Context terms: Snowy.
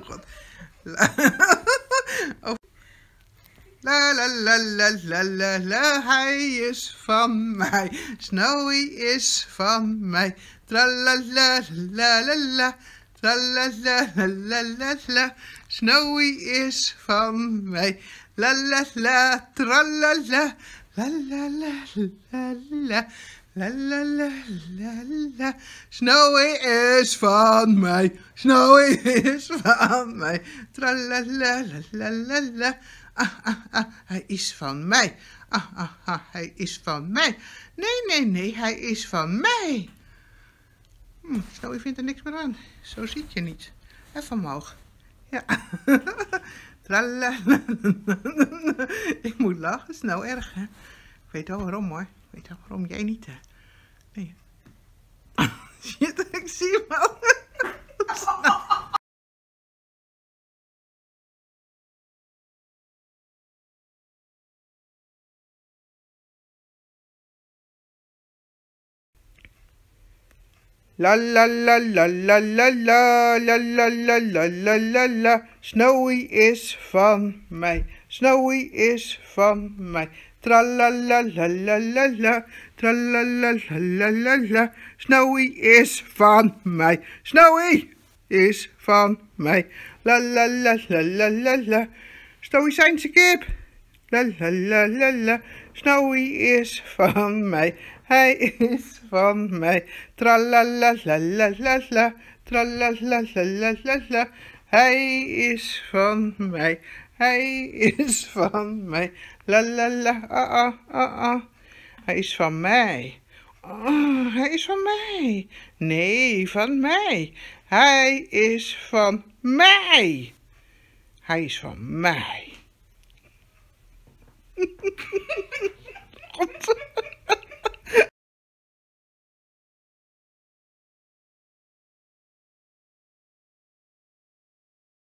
God. Oh. La la la la la la la, hij is van mij. Snowy is van mij. Tra la la la la la, tra la la la la la. Snowy is van mij. La la la, tra la la, la la la la la. La la la la la, Snowy is van mij, Snowy is van mij. Tra la la la la la, ah ah ah, hij is van mij. Ah ah ah, hij is van mij. Nee, nee, nee, hij is van mij. Snowy vindt er niks meer aan, zo ziet je niet. Even omhoog. Ja. Tra la la la la. Ik moet lachen, Snow erg hè. Ik weet wel waarom hoor. Ik weet ook waarom jij niet, hè? Nee. Shit, ik zie hem al. La la la la la la la la la la la la la la. Snowy is van mij. Snowy is van mij. Tra la la la la la la, tra la la la la la la. Snowy is van mij. Snowy is van mij. La la la la la la la. Snowy zijn ze kip. La la la la la. Snowy is van mij. Hij is van mij. Tra la la la la la la, tra la la la la la la. Hij is van mij. Hij is van mij. La la la, ah ah ah ah. Hij is van mij. Oh, hij is van mij. Nee, van mij. Hij is van mij. Hij is van mij.